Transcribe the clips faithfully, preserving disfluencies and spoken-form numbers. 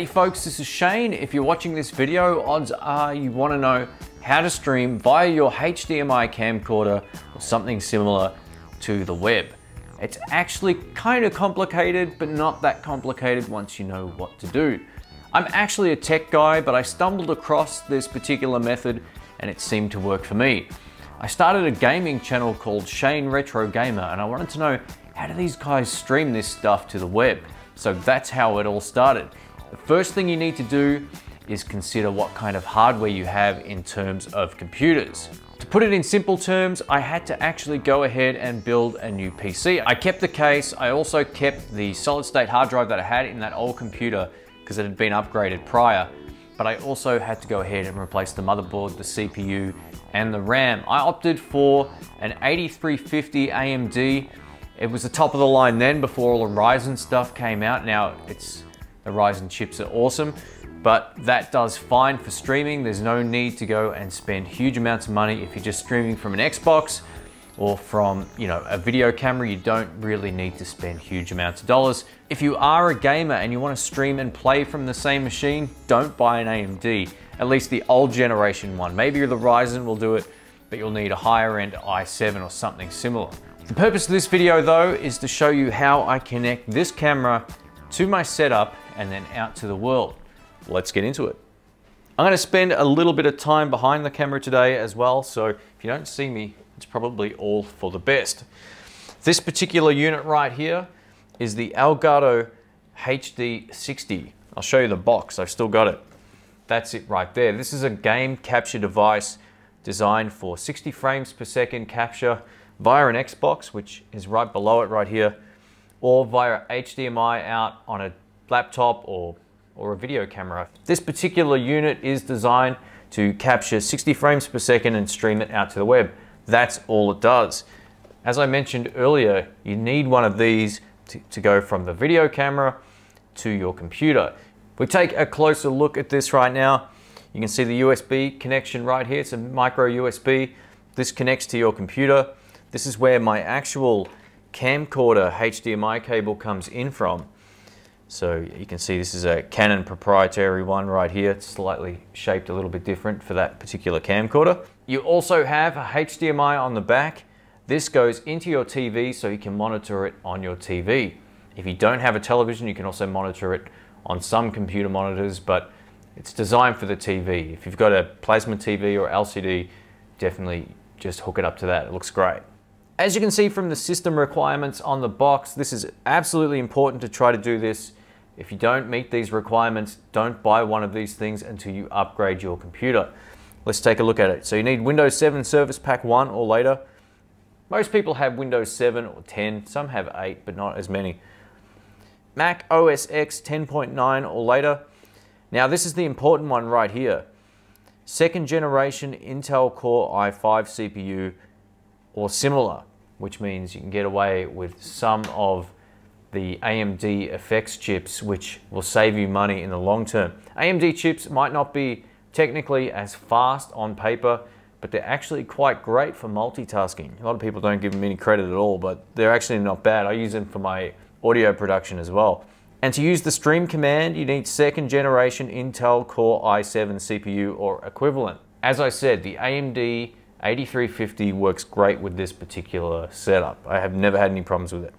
Howdy folks, this is Shane. If you're watching this video, odds are you want to know how to stream via your H D M I camcorder or something similar to the web. It's actually kind of complicated, but not that complicated once you know what to do. I'm actually a tech guy, but I stumbled across this particular method and it seemed to work for me. I started a gaming channel called Shane Retro Gamer and I wanted to know, how do these guys stream this stuff to the web? So that's how it all started. The first thing you need to do is consider what kind of hardware you have in terms of computers. To put it in simple terms, I had to actually go ahead and build a new P C. I kept the case. I also kept the solid state hard drive that I had in that old computer because it had been upgraded prior, but I also had to go ahead and replace the motherboard, the C P U, and the RAM. I opted for an eighty-three fifty A M D. It was the top of the line then before all the Ryzen stuff came out. Now it's, the Ryzen chips are awesome, but that does fine for streaming. There's no need to go and spend huge amounts of money. If you're just streaming from an Xbox or from, you know, a video camera, you don't really need to spend huge amounts of dollars. If you are a gamer and you want to stream and play from the same machine, don't buy an A M D, at least the old generation one. Maybe the Ryzen will do it, but you'll need a higher end i seven or something similar. The purpose of this video though is to show you how I connect this camera to my setup and then out to the world. Let's get into it. I'm going to spend a little bit of time behind the camera today as well, so if you don't see me, it's probably all for the best. This particular unit right here is the Elgato H D sixty. I'll show you the box, I've still got it. That's it right there. This is a game capture device designed for sixty frames per second capture via an Xbox, which is right below it right here, or via H D M I out on a laptop or, or a video camera. This particular unit is designed to capture sixty frames per second and stream it out to the web. That's all it does. As I mentioned earlier, you need one of these to, to go from the video camera to your computer. If we take a closer look at this right now, you can see the U S B connection right here. It's a micro U S B. This connects to your computer. This is where my actual camcorder H D M I cable comes in from. So you can see this is a Canon proprietary one right here. It's slightly shaped a little bit different for that particular camcorder. You also have a H D M I on the back. This goes into your T V so you can monitor it on your T V. If you don't have a television, you can also monitor it on some computer monitors, but it's designed for the T V. If you've got a plasma T V or L C D, definitely just hook it up to that. It looks great. As you can see from the system requirements on the box, this is absolutely important to try to do this. If you don't meet these requirements, don't buy one of these things until you upgrade your computer. Let's take a look at it. So you need Windows seven Service Pack one or later. Most people have Windows seven or ten, some have eight, but not as many. Mac O S X ten point nine or later. Now this is the important one right here. Second generation Intel Core i five C P U or similar, which means you can get away with some of the A M D effects chips, which will save you money in the long term. A M D chips might not be technically as fast on paper, but they're actually quite great for multitasking. A lot of people don't give them any credit at all, but they're actually not bad. I use them for my audio production as well. And to use the stream command, you need second generation Intel Core i seven C P U or equivalent. As I said, the A M D eighty-three fifty works great with this particular setup. I have never had any problems with it.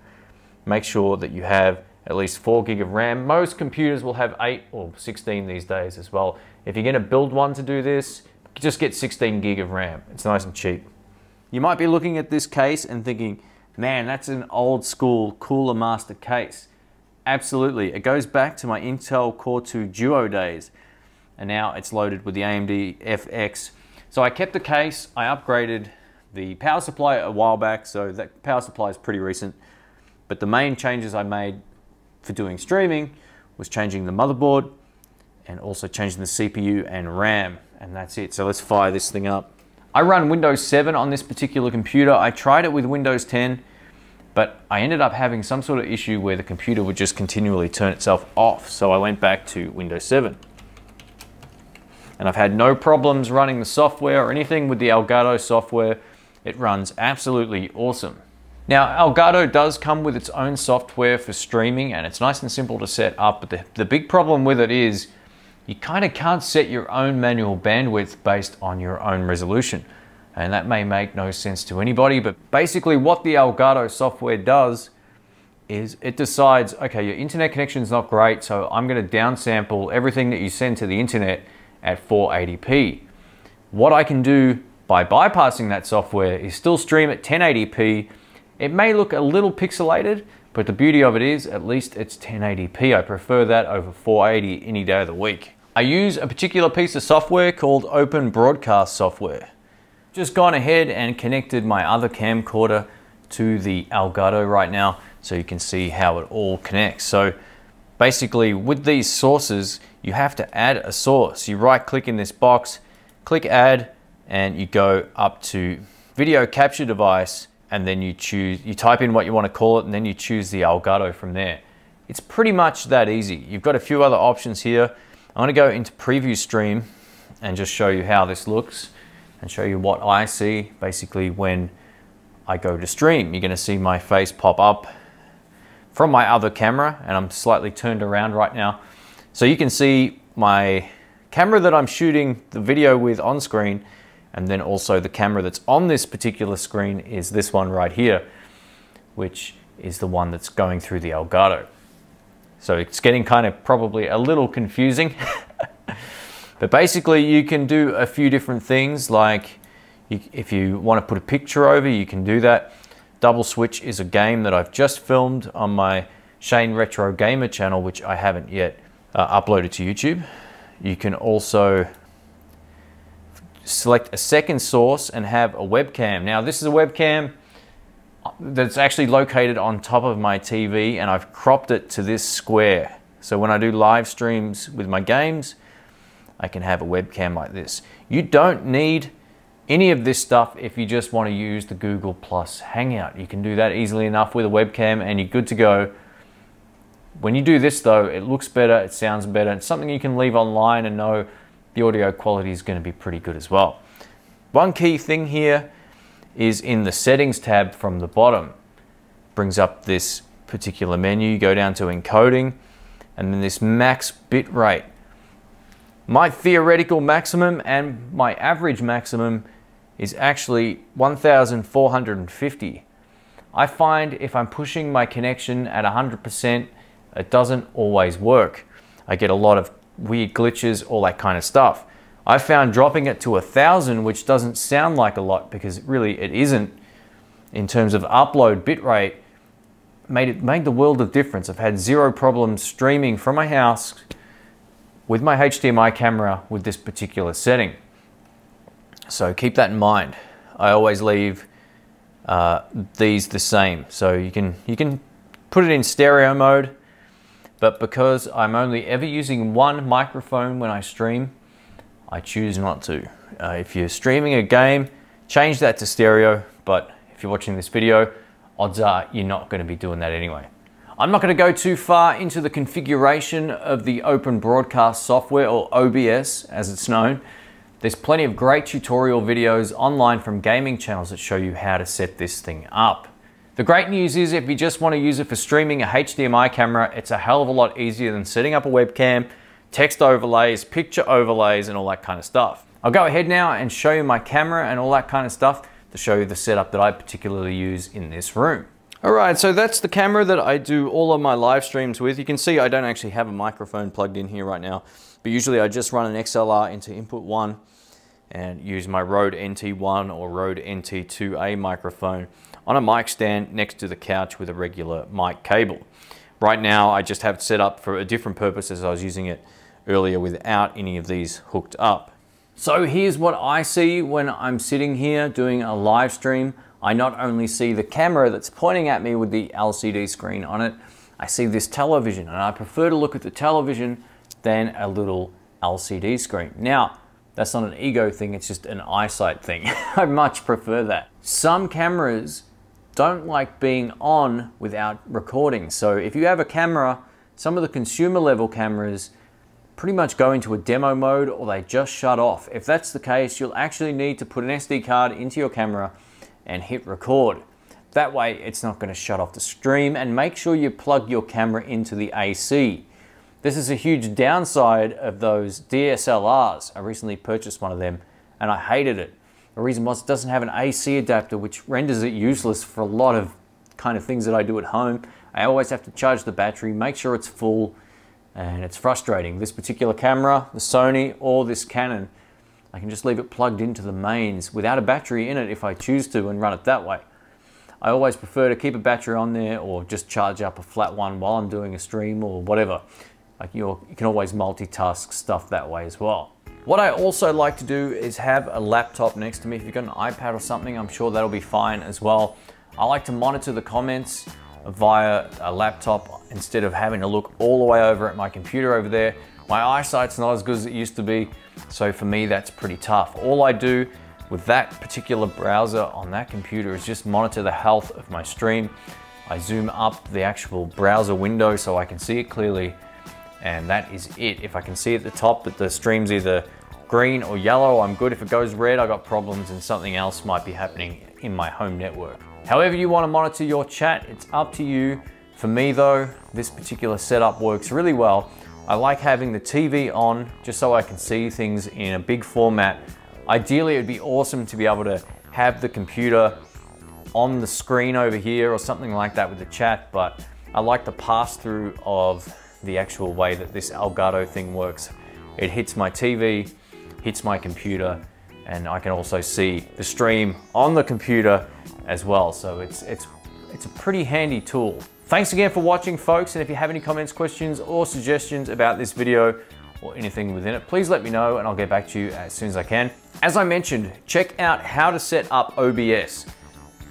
Make sure that you have at least four gig of RAM. Most computers will have eight or sixteen these days as well. If you're gonna build one to do this, just get sixteen gig of RAM. It's nice and cheap. You might be looking at this case and thinking, man, that's an old school Cooler Master case. Absolutely, it goes back to my Intel Core two Duo days. And now it's loaded with the A M D F X. So I kept the case, I upgraded the power supply a while back, so that power supply is pretty recent. But the main changes I made for doing streaming was changing the motherboard and also changing the C P U and RAM, and that's it. So let's fire this thing up. I run Windows seven on this particular computer. I tried it with Windows ten, but I ended up having some sort of issue where the computer would just continually turn itself off. So I went back to Windows seven. And I've had no problems running the software or anything with the Elgato software. It runs absolutely awesome. Now, Elgato does come with its own software for streaming, and it's nice and simple to set up, but the, the big problem with it is you kind of can't set your own manual bandwidth based on your own resolution. And that may make no sense to anybody, but basically what the Elgato software does is it decides, okay, your internet connection's not great, so I'm gonna downsample everything that you send to the internet at four eighty p. What I can do by bypassing that software is still stream at ten eighty p. It may look a little pixelated, but the beauty of it is at least it's ten eighty p. I prefer that over four eighty any day of the week. I use a particular piece of software called Open Broadcast Software. Just gone ahead and connected my other camcorder to the Elgato right now, so you can see how it all connects. So basically with these sources, you have to add a source. You right click in this box, click add, and you go up to video capture device, and then you choose, you type in what you want to call it, and then you choose the Elgato from there. It's pretty much that easy. You've got a few other options here. I'm gonna go into preview stream and just show you how this looks and show you what I see basically when I go to stream. You're gonna see my face pop up from my other camera, and I'm slightly turned around right now. So you can see my camera that I'm shooting the video with on screen, and then also the camera that's on this particular screen is this one right here, which is the one that's going through the Elgato. So it's getting kind of probably a little confusing. But basically you can do a few different things, like you, if you want to put a picture over, you can do that. Double Switch is a game that I've just filmed on my Shane Retro Gamer channel, which I haven't yet uh, uploaded to YouTube. You can also select a second source and have a webcam. Now this is a webcam that's actually located on top of my T V, and I've cropped it to this square. So when I do live streams with my games, I can have a webcam like this. You don't need any of this stuff if you just want to use the Google Plus Hangout. You can do that easily enough with a webcam and you're good to go. When you do this though, it looks better, it sounds better. It's something you can leave online and know the audio quality is going to be pretty good as well. One key thing here is in the settings tab from the bottom. Brings up this particular menu, you go down to encoding, and then this max bit rate. My theoretical maximum and my average maximum is actually one thousand four hundred fifty. I find if I'm pushing my connection at one hundred percent, it doesn't always work. I get a lot of weird glitches, all that kind of stuff. I found dropping it to a thousand, which doesn't sound like a lot because really it isn't, in terms of upload bitrate, made it made the world of difference. I've had zero problems streaming from my house with my H D M I camera with this particular setting. So keep that in mind. I always leave uh, these the same. So you can, you can put it in stereo mode, but because I'm only ever using one microphone when I stream, I choose not to. Uh, if you're streaming a game, change that to stereo, but if you're watching this video, odds are you're not gonna be doing that anyway. I'm not going to go too far into the configuration of the Open Broadcast Software, or O B S as it's known. There's plenty of great tutorial videos online from gaming channels that show you how to set this thing up. The great news is if you just want to use it for streaming a H D M I camera, it's a hell of a lot easier than setting up a webcam, text overlays, picture overlays, and all that kind of stuff. I'll go ahead now and show you my camera and all that kind of stuff to show you the setup that I particularly use in this room. All right, so that's the camera that I do all of my live streams with. You can see I don't actually have a microphone plugged in here right now, but usually I just run an X L R into input one and use my Rode N T one or Rode N T two A microphone on a mic stand next to the couch with a regular mic cable. Right now, I just have it set up for a different purpose as I was using it earlier without any of these hooked up. So here's what I see when I'm sitting here doing a live stream. I not only see the camera that's pointing at me with the L C D screen on it, I see this television, and I prefer to look at the television than a little L C D screen. Now, that's not an ego thing, it's just an eyesight thing. I much prefer that. Some cameras don't like being on without recording. So if you have a camera, some of the consumer level cameras pretty much go into a demo mode or they just shut off. If that's the case, you'll actually need to put an S D card into your camera and hit record. That way it's not going to shut off the stream, and make sure you plug your camera into the A C. This is a huge downside of those D S L Rs. I recently purchased one of them and I hated it. The reason was it doesn't have an A C adapter, which renders it useless for a lot of kind of things that I do at home. I always have to charge the battery, make sure it's full, and it's frustrating. This particular camera, the Sony or this Canon, I can just leave it plugged into the mains without a battery in it if I choose to and run it that way. I always prefer to keep a battery on there or just charge up a flat one while I'm doing a stream or whatever. Like you're, you can always multitask stuff that way as well. What I also like to do is have a laptop next to me. If you've got an iPad or something, I'm sure that'll be fine as well. I like to monitor the comments via a laptop instead of having to look all the way over at my computer over there. My eyesight's not as good as it used to be, so for me that's pretty tough. All I do with that particular browser on that computer is just monitor the health of my stream. I zoom up the actual browser window so I can see it clearly, and that is it. If I can see at the top that the stream's either green or yellow, I'm good. If it goes red, I got problems and something else might be happening in my home network. However you want to monitor your chat, it's up to you. For me though, this particular setup works really well. I like having the T V on just so I can see things in a big format. Ideally, it'd be awesome to be able to have the computer on the screen over here or something like that with the chat, but I like the pass-through of the actual way that this Elgato thing works. It hits my T V, hits my computer, and I can also see the stream on the computer as well. So it's, it's, it's a pretty handy tool. Thanks again for watching, folks. And if you have any comments, questions, or suggestions about this video or anything within it, please let me know and I'll get back to you as soon as I can. As I mentioned, check out how to set up O B S.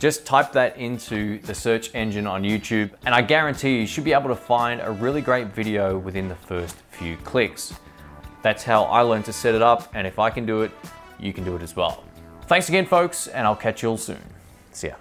Just type that into the search engine on YouTube, and I guarantee you should be able to find a really great video within the first few clicks. That's how I learned to set it up, and if I can do it, you can do it as well. Thanks again, folks, and I'll catch you all soon. See ya.